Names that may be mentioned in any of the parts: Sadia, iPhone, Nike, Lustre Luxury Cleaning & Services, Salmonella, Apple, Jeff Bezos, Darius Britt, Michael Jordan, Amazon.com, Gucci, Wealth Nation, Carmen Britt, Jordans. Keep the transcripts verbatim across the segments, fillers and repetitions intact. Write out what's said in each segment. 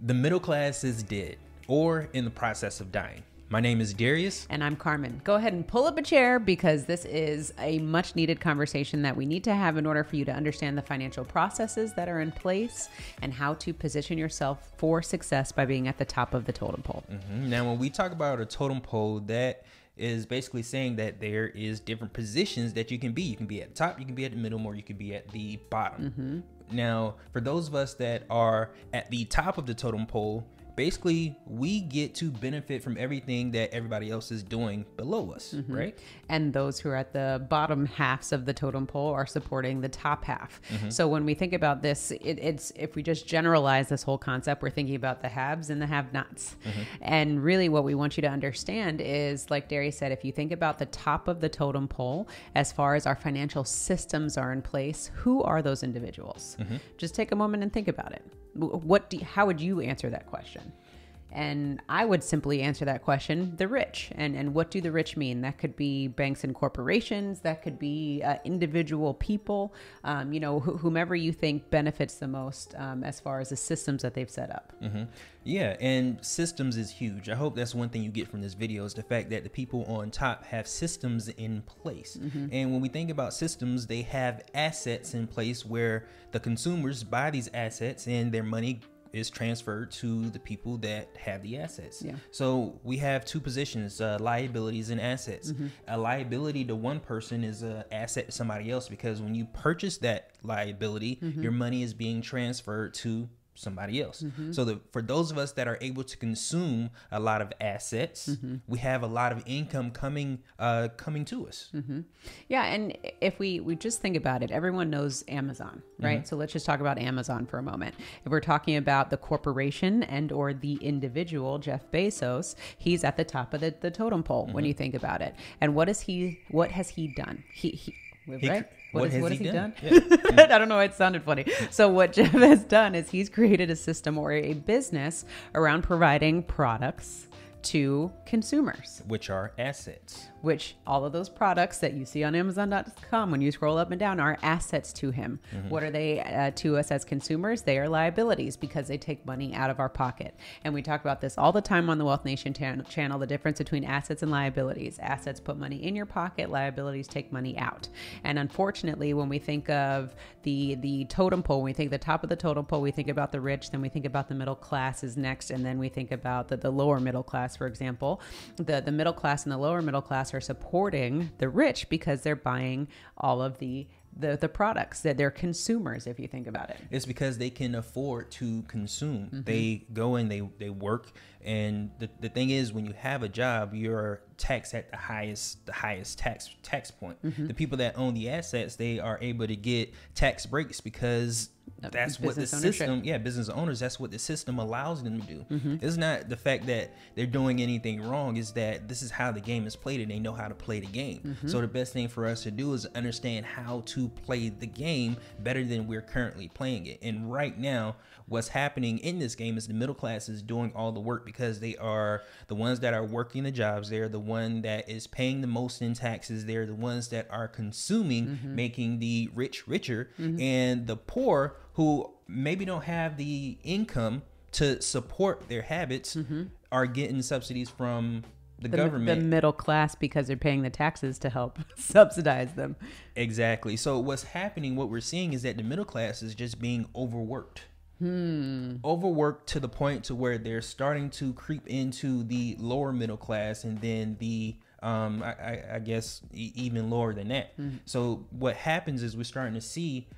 The middle class is dead or in the process of dying. My name is Darius. And I'm Carmen. Go ahead and pull up a chair because this is a much needed conversation that we need to have in order for you to understand the financial processes that are in place and how to position yourself for success by being at the top of the totem pole. Mm-hmm. Now, when we talk about a totem pole, that is basically saying that there is different positions that you can be. You can be at the top, you can be at the middle, or you can be at the bottom. Mm-hmm. Now, for those of us that are at the top of the totem pole, basically, we get to benefit from everything that everybody else is doing below us, mm-hmm. right? And those who are at the bottom halves of the totem pole are supporting the top half. Mm-hmm. So when we think about this, it, it's if we just generalize this whole concept, we're thinking about the haves and the have-nots. Mm-hmm. And really what we want you to understand is, like Darius said, if you think about the top of the totem pole, as far as our financial systems are in place, who are those individuals? Mm-hmm. Just take a moment and think about it. What do you, how would you answer that question? And I would simply answer that question, the rich. And and what do the rich mean? That could be banks and corporations. That could be uh, individual people, um, you know, wh- whomever you think benefits the most um, as far as the systems that they've set up. Mm-hmm. Yeah. And systems is huge. I hope that's one thing you get from this video is the fact that the people on top have systems in place. Mm-hmm. And when we think about systems, they have assets in place where the consumers buy these assets and their money is transferred to the people that have the assets. Yeah. So we have two positions, uh, liabilities and assets. Mm-hmm. A liability to one person is an asset to somebody else because when you purchase that liability, mm-hmm. your money is being transferred to somebody else. Mm-hmm. So the, for those of us that are able to consume a lot of assets, mm-hmm. we have a lot of income coming uh, coming to us. Mm-hmm. Yeah, and if we, we just think about it, everyone knows Amazon, right? Mm-hmm. So let's just talk about Amazon for a moment. If we're talking about the corporation and or the individual, Jeff Bezos, he's at the top of the, the totem pole mm-hmm. when you think about it. And what is he? What has he done? He, he he, right? What, what, is, has, what he has he done? done? Yeah. I don't know. It sounded funny. So what Jeff has done is he's created a system or a business around providing products to consumers, which are assets, which all of those products that you see on Amazon dot com when you scroll up and down are assets to him. Mm-hmm. What are they uh, to us as consumers? They are liabilities because they take money out of our pocket. And we talk about this all the time on the Wealth Nation t- channel, the difference between assets and liabilities. Assets put money in your pocket, liabilities take money out. And unfortunately, when we think of the, the totem pole, when we think the top of the totem pole, we think about the rich, then we think about the middle class is next. And then we think about the, the lower middle class. For example, the, the middle class and the lower middle class are supporting the rich because they're buying all of the the, the products that they're consumers, if you think about it. It's because they can afford to consume. Mm-hmm. They go and they, they work. And the, the thing is, when you have a job, you're taxed at the highest the highest tax tax point. Mm-hmm. The people that own the assets, they are able to get tax breaks because that's what the system, yeah, business owners, that's what the system allows them to do. Mm-hmm. It's not the fact that they're doing anything wrong, it's that this is how the game is played and they know how to play the game. Mm-hmm. So the best thing for us to do is understand how to play the game better than we're currently playing it. And right now, what's happening in this game is the middle class is doing all the work because they are the ones that are working the jobs. They're the one that is paying the most in taxes. They're the ones that are consuming, mm-hmm. making the rich richer, mm-hmm. and the poor who maybe don't have the income to support their habits mm-hmm. are getting subsidies from the, the government. M- the middle class, because they're paying the taxes to help subsidize them. Exactly. So what's happening, what we're seeing is that the middle class is just being overworked. Hmm. Overworked to the point to where they're starting to creep into the lower middle class and then the, um, I, I, I guess, e- even lower than that. Hmm. So what happens is we're starting to see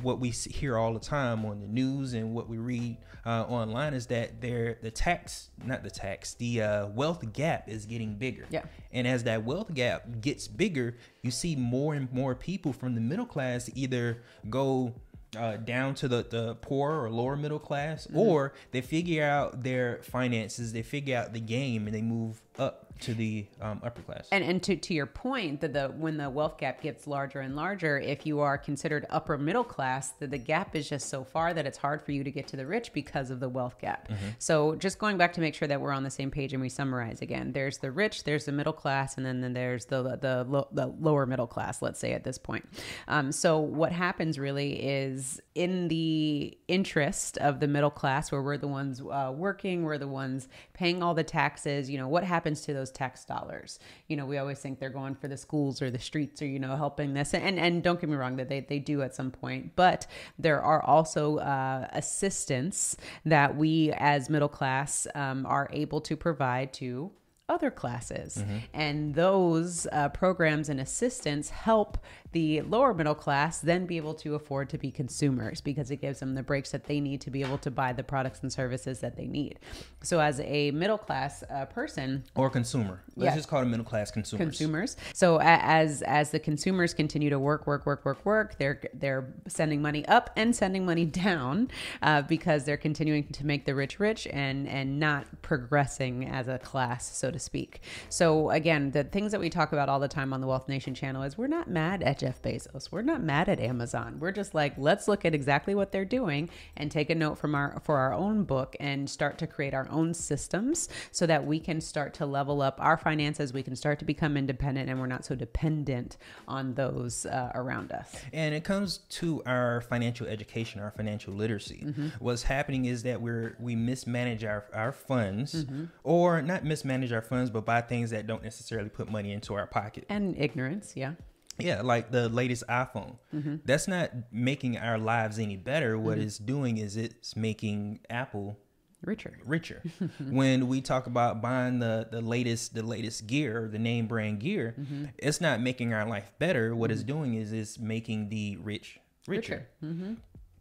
what we hear all the time on the news and what we read uh, online is that there the tax, not the tax, the uh, wealth gap is getting bigger. Yeah. And as that wealth gap gets bigger, you see more and more people from the middle class either go Uh, down to the, the poor or lower middle class, mm-hmm. or they figure out their finances, they figure out the game, and they move up. to the um, upper class. And and to, to your point, that the when the wealth gap gets larger and larger, if you are considered upper middle class, the, the gap is just so far that it's hard for you to get to the rich because of the wealth gap. Mm-hmm. So just going back to make sure that we're on the same page and we summarize again, there's the rich, there's the middle class, and then, then there's the, the, lo- the lower middle class, let's say at this point. Um, so what happens really is in the interest of the middle class, where we're the ones uh, working, we're the ones paying all the taxes, you know, what happens to those tax dollars? You know, we always think they're going for the schools or the streets or, you know, helping this. And and don't get me wrong, that they, they do at some point, but there are also uh, assistance that we as middle class um, are able to provide to other classes. Mm-hmm. And those uh, programs and assistance help the lower middle class then be able to afford to be consumers, because it gives them the breaks that they need to be able to buy the products and services that they need. So as a middle class uh, person or consumer, let's yeah. just call it middle class consumers. Consumers. So as as the consumers continue to work, work, work, work, work, they're they're sending money up and sending money down uh, because they're continuing to make the rich rich and and not progressing as a class, so to speak. So again, the things that we talk about all the time on the Wealth Nation channel is we're not mad at Jeff Bezos. We're not mad at Amazon. We're just like, let's look at exactly what they're doing and take a note from our, for our own book and start to create our own systems so that we can start to level up our finances. We can start to become independent and we're not so dependent on those uh, around us. And it comes to our financial education, our financial literacy. Mm-hmm. What's happening is that we're, we mismanage our, our funds mm-hmm. or not mismanage our funds, but buy things that don't necessarily put money into our pocket. And ignorance. Yeah. Yeah, like the latest iPhone. Mm-hmm. That's not making our lives any better. What mm-hmm. it's doing is it's making Apple richer. Richer. When we talk about buying the, the latest the latest gear, the name brand gear, mm-hmm. it's not making our life better. What mm-hmm. it's doing is it's making the rich richer. richer. Mm-hmm.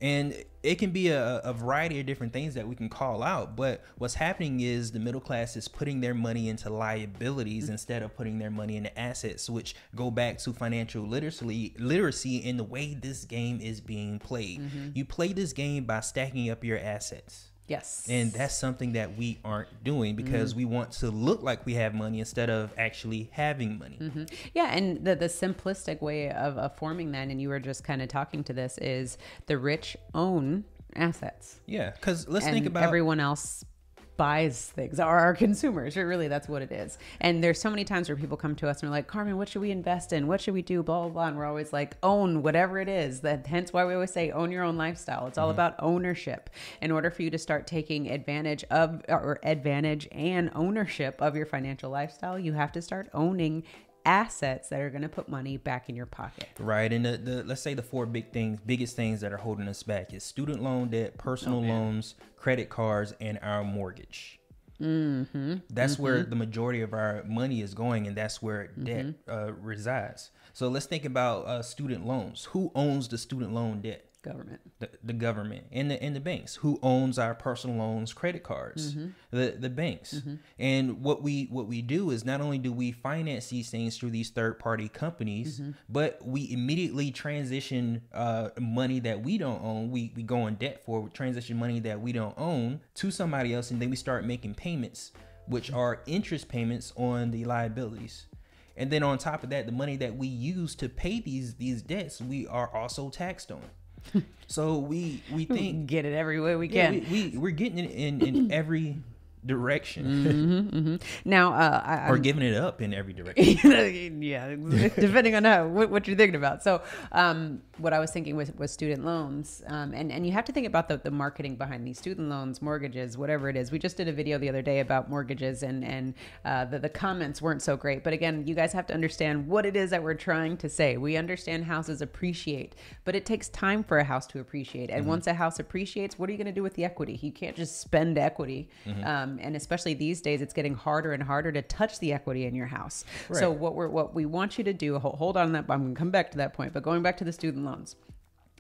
And it can be a, a variety of different things that we can call out. But what's happening is the middle class is putting their money into liabilities mm-hmm. instead of putting their money into assets, which go back to financial literacy, literacy in the way this game is being played. Mm-hmm. You play this game by stacking up your assets. Yes. And that's something that we aren't doing because mm-hmm. we want to look like we have money instead of actually having money. Mm-hmm. Yeah. And the, the simplistic way of, of forming that, and you were just kind of talking to this, is the rich own assets. Yeah. Because let's and think about everyone else buys things, are our consumers. Really, that's what it is. And there's so many times where people come to us and are like, Carmen, what should we invest in? What should we do? Blah, blah, blah. And we're always like, own whatever it is. That, hence why we always say own your own lifestyle. It's all mm-hmm. about ownership. In order for you to start taking advantage of or advantage and ownership of your financial lifestyle, you have to start owning assets that are going to put money back in your pocket. Right. And the, the let's say the four big things, biggest things that are holding us back is student loan debt, personal oh, loans, credit cards, and our mortgage. Mm-hmm. That's mm-hmm. where the majority of our money is going, and that's where mm-hmm. debt uh, resides. So let's think about uh, student loans. Who owns the student loan debt? Government. The, the government and the and the banks. Who owns our personal loans, credit cards? Mm-hmm. The the banks. Mm-hmm. And what we what we do is not only do we finance these things through these third party companies, mm-hmm. but we immediately transition uh, money that we don't own. We we go in debt for we transition money that we don't own to somebody else, and then we start making payments, which are interest payments on the liabilities. And then on top of that, the money that we use to pay these these debts, we are also taxed on. So we we think we get it every way we can. Yeah, we, we we're getting it in in every direction. Mm-hmm, mm-hmm. Now, uh, I, or giving it up in every direction. Yeah, depending on how what, what you're thinking about. So, um, what I was thinking was, was student loans, um, and and you have to think about the, the marketing behind these student loans, mortgages, whatever it is. We just did a video the other day about mortgages, and and uh, the the comments weren't so great. But again, you guys have to understand what it is that we're trying to say. We understand houses appreciate, but it takes time for a house to appreciate. And mm-hmm. once a house appreciates, what are you going to do with the equity? You can't just spend equity. Mm-hmm. Um, and especially these days, it's getting harder and harder to touch the equity in your house. Right. So what we're, what we want you to do, hold on to that, I'm going to come back to that point, but going back to the student loans,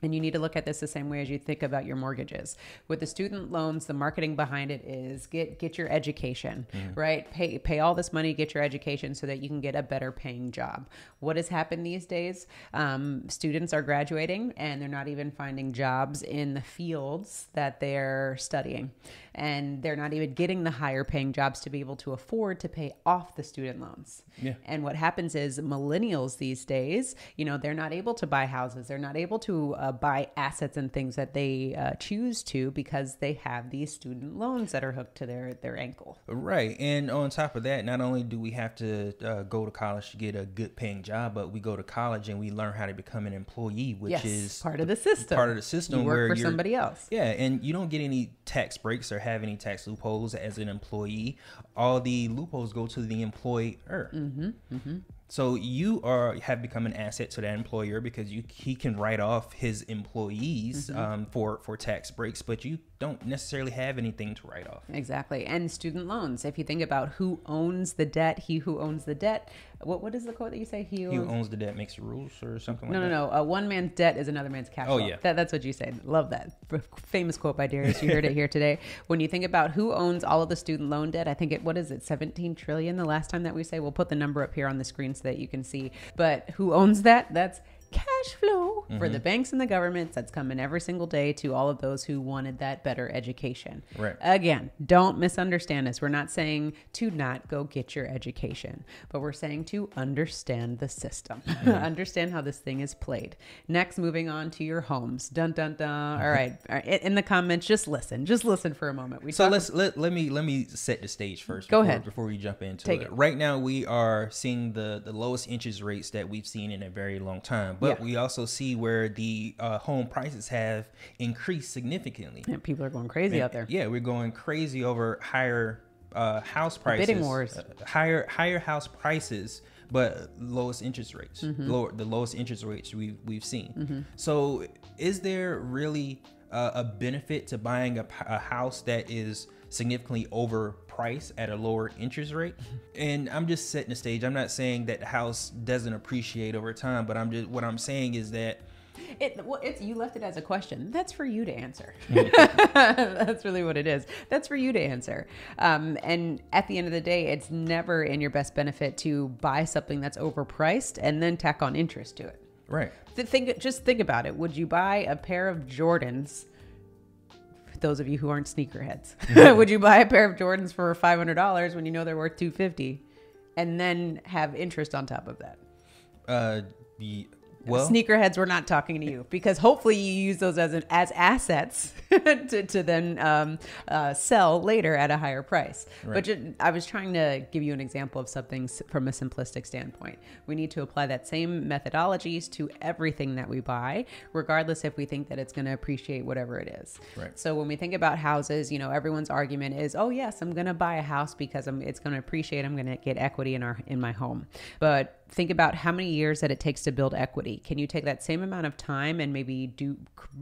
And you need to look at this the same way as you think about your mortgages. With the student loans, the marketing behind it is get get your education, mm. right? Pay pay all this money, get your education so that you can get a better paying job. What has happened these days? Um, students are graduating and they're not even finding jobs in the fields that they're studying. And they're not even getting the higher paying jobs to be able to afford to pay off the student loans. Yeah. And what happens is millennials these days, you know, they're not able to buy houses. They're not able to uh, buy assets and things that they uh, choose to because they have these student loans that are hooked to their, their ankle. Right. And on top of that, not only do we have to uh, go to college to get a good paying job, but we go to college and we learn how to become an employee, which yes, is part of the, the system, part of the system you work where for you're, somebody else. Yeah. And you don't get any tax breaks or have any tax loopholes as an employee. All the loopholes go to the employer. Mm-hmm, mm-hmm. So you are have become an asset to that employer because you he can write off his employees mm-hmm. um, for for tax breaks, but you don't necessarily have anything to write off. Exactly. And student loans. If you think about who owns the debt, he who owns the deet. What what is the quote that you say? He who, he who owns the debt makes the rules or something like no, that. No, no, no. Uh, one man's debt is another man's cash. Oh, yeah. That, that's what you said. Love that. Famous quote by Darius. You heard it here today. When you think about who owns all of the student loan debt, I think it, what is it, seventeen trillion dollars the last time that we say? We'll put the number up here on the screen so that you can see. But who owns that? That's cash flow mm-hmm. for the banks and the governments that's coming every single day to all of those who wanted that better education. Right. Again, don't misunderstand us. We're not saying to not go get your education, but we're saying to understand the system, mm-hmm. understand how this thing is played. Next, moving on to your homes. Dun, dun, dun. All right. All right. In the comments, just listen, just listen for a moment. We so let's, let, let me, let me set the stage first. Go before, ahead. Before we jump into Take it. it. Right now we are seeing the, the lowest interest rates that we've seen in a very long time. But yeah. we also see where the uh, home prices have increased significantly. And people are going crazy and, out there. Yeah, we're going crazy over higher uh, house prices. Bidding wars. Uh, higher higher house prices, but lowest interest rates. Mm-hmm. Lower the lowest interest rates we've we've seen. Mm-hmm. So, is there really uh, a benefit to buying a, a house that is significantly overpriced at a lower interest rate? And I'm just setting the stage. I'm not saying that the house doesn't appreciate over time, but I'm just what I'm saying is that it well it's you left it as a question. That's for you to answer. That's really what it is. That's for you to answer. Um, and at the end of the day, it's never in your best benefit to buy something that's overpriced and then tack on interest to it. Right. Think just think about it. Would you buy a pair of Jordans? Those of you who aren't sneakerheads, yeah. would you buy a pair of Jordans for five hundred dollars when you know they're worth two hundred fifty dollars and then have interest on top of that? Uh, the, well, sneakerheads, we're not talking to you because hopefully you use those as an, as assets to, to then um, uh, sell later at a higher price. Right. But just, I was trying to give you an example of something from a simplistic standpoint. We need to apply that same methodologies to everything that we buy, regardless if we think that it's going to appreciate whatever it is. Right. So when we think about houses, you know, everyone's argument is, oh yes, I'm going to buy a house because I'm, it's going to appreciate. I'm going to get equity in our in my home, but. Think about how many years that it takes to build equity. Can you take that same amount of time and maybe do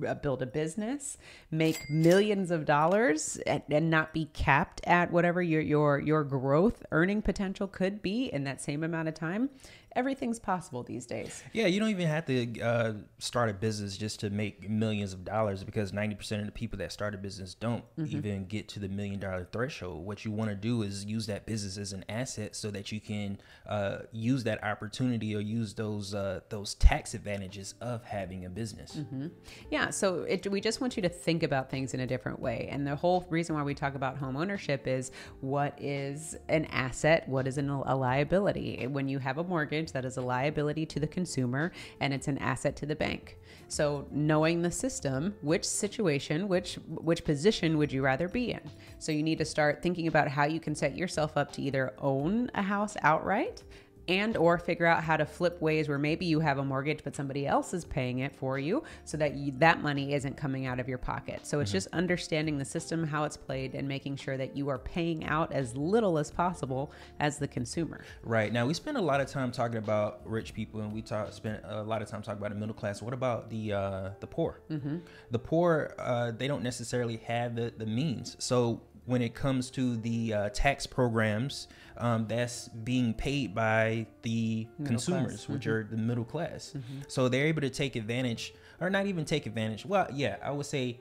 uh, build a business, make millions of dollars and, and not be capped at whatever your, your, your growth earning potential could be in that same amount of time? Everything's possible these days. Yeah, you don't even have to uh, start a business just to make millions of dollars because ninety percent of the people that start a business don't mm-hmm. even get to the million dollar threshold. What you want to do is use that business as an asset so that you can uh, use that opportunity or use those uh, those tax advantages of having a business. Mm-hmm. Yeah, so it, we just want you to think about things in a different way. And the whole reason why we talk about home ownership is what is an asset? What is an, a liability? When you have a mortgage, that is a liability to the consumer and it's an asset to the bank. So knowing the system, which situation, which which position would you rather be in? So you need to start thinking about how you can set yourself up to either own a house outright and or figure out how to flip ways where maybe you have a mortgage, but somebody else is paying it for you so that you, that money isn't coming out of your pocket. So it's mm-hmm. just understanding the system, how it's played, and making sure that you are paying out as little as possible as the consumer. Right. Now, we spend a lot of time talking about rich people and we talk, spend a lot of time talking about the middle class. What about the uh, the poor? Mm-hmm. The poor, uh, they don't necessarily have the, the means. So when it comes to the uh, tax programs, um, that's being paid by the middle consumers, class. Which mm-hmm. are the middle class. Mm-hmm. So they're able to take advantage or not even take advantage. Well, yeah, I would say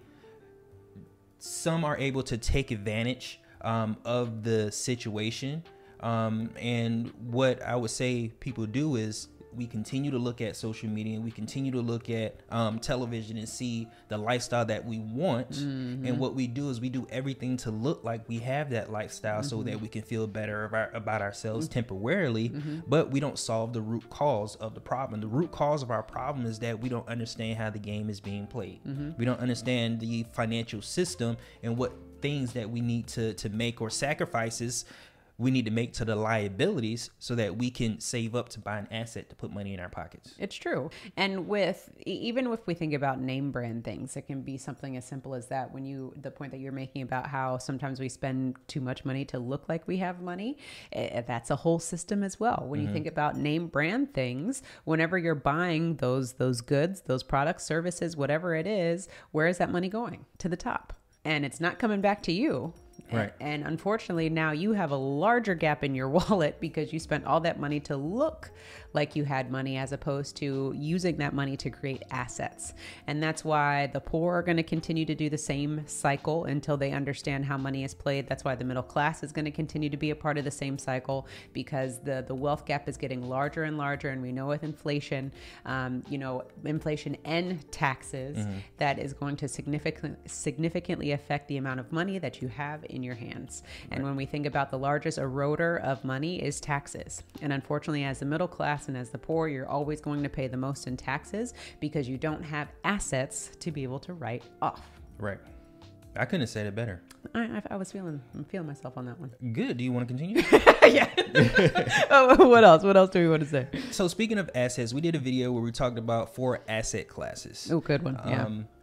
some are able to take advantage um, of the situation. Um, and what I would say people do is we continue to look at social media, and we continue to look at um, television and see the lifestyle that we want. Mm-hmm. And what we do is we do everything to look like we have that lifestyle, mm-hmm. so that we can feel better about, about ourselves, mm-hmm. temporarily, mm-hmm. but we don't solve the root cause of the problem. The root cause of our problem is that we don't understand how the game is being played. Mm-hmm. We don't understand the financial system and what things that we need to, to make, or sacrifices we need to make to the liabilities, so that we can save up to buy an asset to put money in our pockets. It's true. And with, even if we think about name brand things, it can be something as simple as that. When you, the point that you're making about how sometimes we spend too much money to look like we have money, that's a whole system as well. When mm-hmm. you think about name brand things, whenever you're buying those, those goods, those products, services, whatever it is, where is that money going? To the top. And it's not coming back to you. Right. And, and unfortunately, now you have a larger gap in your wallet because you spent all that money to look like you had money, as opposed to using that money to create assets. And that's why the poor are going to continue to do the same cycle until they understand how money is played. That's why the middle class is going to continue to be a part of the same cycle, because the, the wealth gap is getting larger and larger. And we know with inflation, um, you know, inflation and taxes, mm-hmm. that is going to significant, significantly affect the amount of money that you have in your hands. And right. when we think about the largest eroder of money is taxes. And unfortunately, as the middle class and as the poor, you're always going to pay the most in taxes because you don't have assets to be able to write off. Right. I couldn't have said it better. I, I, I was feeling, I'm feeling myself on that one. Good. Do you want to continue? Yeah. Oh, what else? What else do we want to say? So speaking of assets, we did a video where we talked about four asset classes. Oh, good one. Um,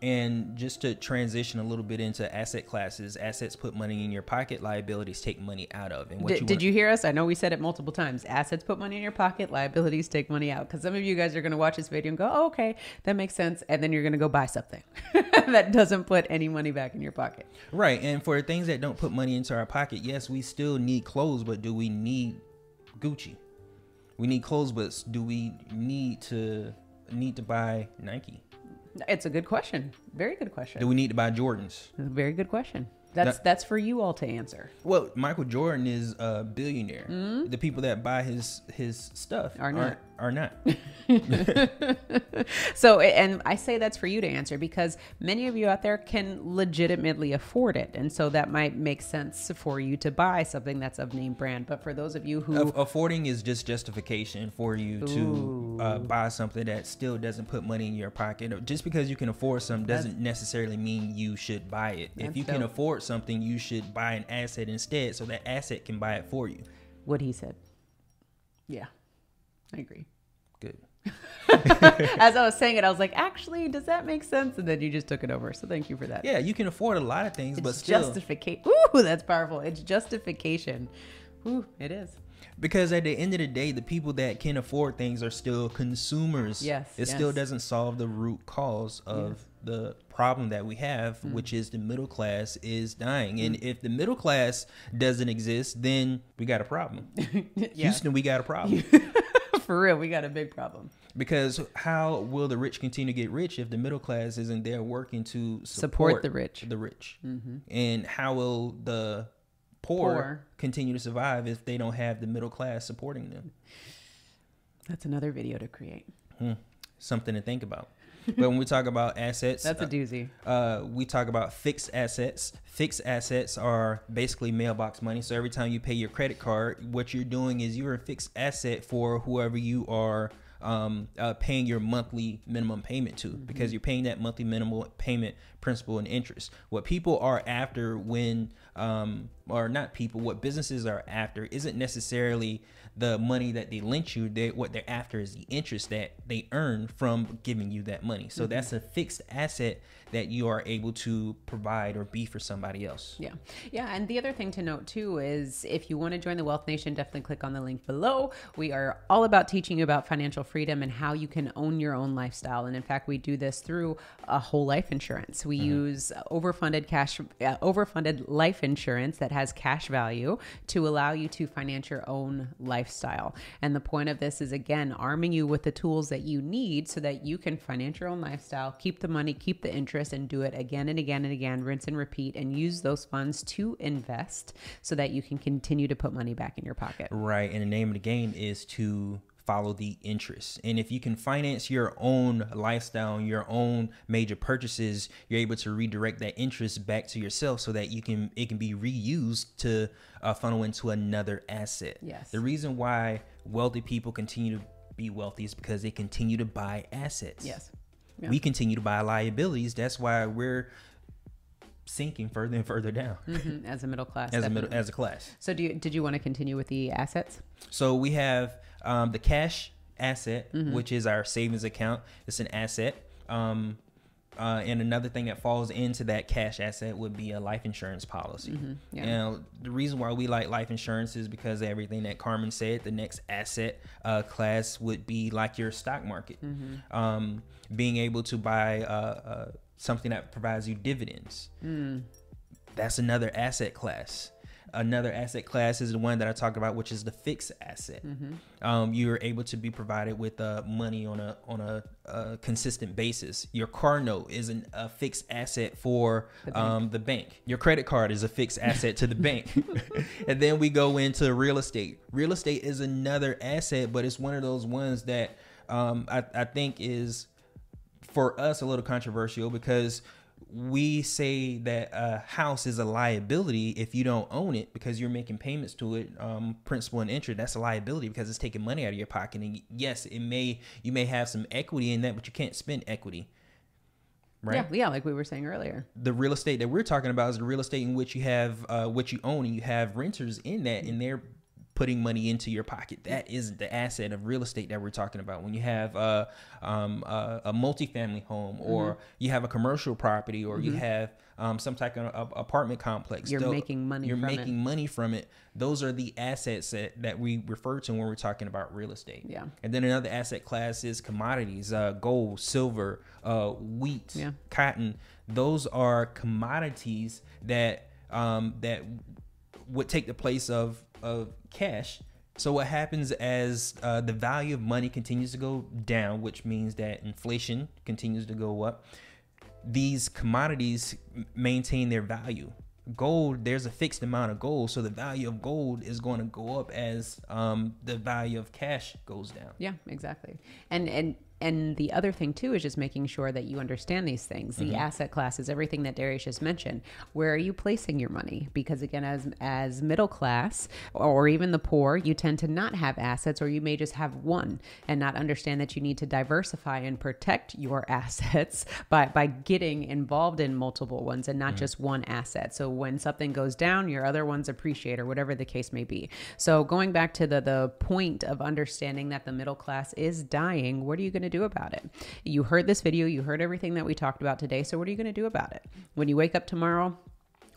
yeah. And just to transition a little bit into asset classes, assets put money in your pocket, liabilities take money out of. And what did you, did you hear us? I know we said it multiple times. Assets put money in your pocket, liabilities take money out. Because some of you guys are going to watch this video and go, oh, okay, that makes sense. And then you're going to go buy something that doesn't put any money back in your pocket. Right. And for things that don't put money into our pocket, yes, we still need clothes, but do we need Gucci? We need clothes, but do we need to need to buy Nike? It's a good question. Very good question. Do we need to buy Jordans? Very good question. That's now, that's for you all to answer. Well, Michael Jordan is a billionaire. Mm-hmm. The people that buy his his stuff are not. Are, are not. So, and I say that's for you to answer because many of you out there can legitimately afford it, and so that might make sense for you to buy something that's of name brand. But for those of you who a- affording is just justification for you Ooh. to uh, buy something that still doesn't put money in your pocket. Just because you can afford some doesn't that's, necessarily mean you should buy it. If you dope. can afford something, you should buy an asset instead, so that asset can buy it for you. What he said. Yeah, I agree. Good. As I was saying it, I was like, actually, does that make sense? And then you just took it over. So thank you for that. Yeah, you can afford a lot of things, it's but still. Justification. Ooh, that's powerful. It's justification. Ooh, it is. Because at the end of the day, the people that can afford things are still consumers. Yes. It yes. still doesn't solve the root cause of yes. the problem that we have, mm. which is the middle class is dying. Mm. And if the middle class doesn't exist, then we got a problem. Yeah. Houston, we got a problem. For real, we got a big problem. Because how will the rich continue to get rich if the middle class isn't there working to support, support the rich? The rich. Mm-hmm. And how will the poor, poor continue to survive if they don't have the middle class supporting them? That's another video to create. Hmm. Something to think about. But when we talk about assets, that's a doozy. Uh, uh, we talk about fixed assets. Fixed assets are basically mailbox money. So every time you pay your credit card, what you're doing is you're a fixed asset for whoever you are um, uh, paying your monthly minimum payment to, mm-hmm. because you're paying that monthly minimum payment principal and interest. What people are after when, um, or not people, what businesses are after isn't necessarily the money that they lent you. They, what they're after is the interest that they earn from giving you that money. So mm-hmm. that's a fixed asset that you are able to provide or be for somebody else. Yeah. Yeah. And the other thing to note too is if you want to join the Wealth Nation, definitely click on the link below. We are all about teaching you about financial freedom and how you can own your own lifestyle. And in fact, we do this through a whole life insurance. We We mm-hmm. use overfunded cash, uh, overfunded life insurance that has cash value to allow you to finance your own lifestyle. And the point of this is, again, arming you with the tools that you need so that you can finance your own lifestyle, keep the money, keep the interest, and do it again and again and again, rinse and repeat, and use those funds to invest so that you can continue to put money back in your pocket. Right. And the name of the game is to follow the interest. And if you can finance your own lifestyle, your own major purchases, you're able to redirect that interest back to yourself so that you can, it can be reused to uh, funnel into another asset. Yes. The reason why wealthy people continue to be wealthy is because they continue to buy assets. Yes. Yeah. We continue to buy liabilities. That's why we're sinking further and further down mm-hmm. as a middle class. As definitely. a middle, as a class. So do you, did you want to continue with the assets? So we have um, the cash asset, mm-hmm. which is our savings account. It's an asset. Um, uh, and another thing that falls into that cash asset would be a life insurance policy. Mm-hmm. Yeah. Now, the reason why we like life insurance is because of everything that Carmen said. The next asset uh, class would be like your stock market. Mm-hmm. um, being able to buy a uh, uh, something that provides you dividends. Mm. That's another asset class. Another asset class is the one that I talked about, which is the fixed asset. Mm-hmm. um, you're able to be provided with uh, money on a on a, a consistent basis. Your car note is an, a fixed asset for the um, the bank. Your credit card is a fixed asset to the bank. And then we go into real estate. Real estate is another asset, but it's one of those ones that um, I, I think is, for us, a little controversial, because we say that a house is a liability if you don't own it because you're making payments to it, um, principal and interest. That's a liability because it's taking money out of your pocket. And yes, it may, you may have some equity in that, but you can't spend equity. Right? Yeah, yeah, like we were saying earlier. The real estate that we're talking about is the real estate in which you have uh, what you own, and you have renters in that, and they're putting money into your pocket. That is the asset of real estate that we're talking about. When you have a, um, a, a multifamily home, or mm-hmm. you have a commercial property, or mm-hmm. you have um, some type of uh, apartment complex, you're They'll, making money. You're from making it. money from it. Those are the assets that, that we refer to when we're talking about real estate. Yeah. And then another asset class is commodities, uh, gold, silver, uh, wheat, yeah. cotton. Those are commodities that um, that would take the place of of cash. So what happens as uh, the value of money continues to go down, which means that inflation continues to go up, these commodities maintain their value. Gold, there's a fixed amount of gold, so the value of gold is going to go up as um, the value of cash goes down. Yeah, exactly. And and And the other thing too is just making sure that you understand these things. The mm-hmm. asset classes, everything that Darius just mentioned. Where are you placing your money? Because again, as as middle class or even the poor, you tend to not have assets, or you may just have one and not understand that you need to diversify and protect your assets by by getting involved in multiple ones and not mm-hmm. just one asset. So when something goes down, your other ones appreciate, or whatever the case may be. So going back to the the point of understanding that the middle class is dying, what are you going to do about it? You heard this video, you heard everything that we talked about today. So what are you going to do about it? When you wake up tomorrow,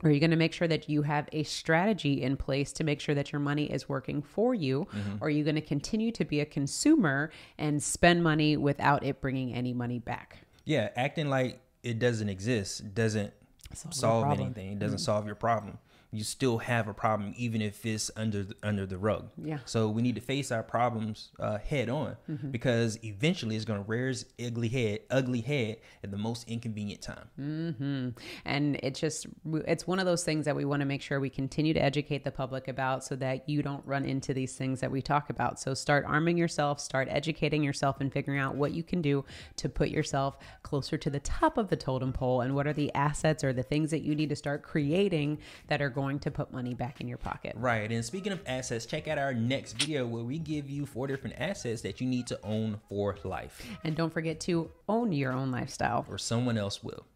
are you going to make sure that you have a strategy in place to make sure that your money is working for you? Mm-hmm. Or are you going to continue to be a consumer and spend money without it bringing any money back? Yeah. Acting like it doesn't exist doesn't solve, solve anything. It doesn't mm-hmm. solve your problem. You still have a problem, even if it's under the, under the rug. Yeah. So we need to face our problems uh, head on, mm-hmm. because eventually it's going to rear its ugly head, ugly head at the most inconvenient time. Mm-hmm. And it's just, it's one of those things that we want to make sure we continue to educate the public about, so that you don't run into these things that we talk about. So start arming yourself, start educating yourself, and figuring out what you can do to put yourself closer to the top of the totem pole, and what are the assets or the things that you need to start creating that are going to put money back in your pocket. Right. And speaking of assets, check out our next video where we give you four different assets that you need to own for life. And don't forget to own your own lifestyle, or someone else will.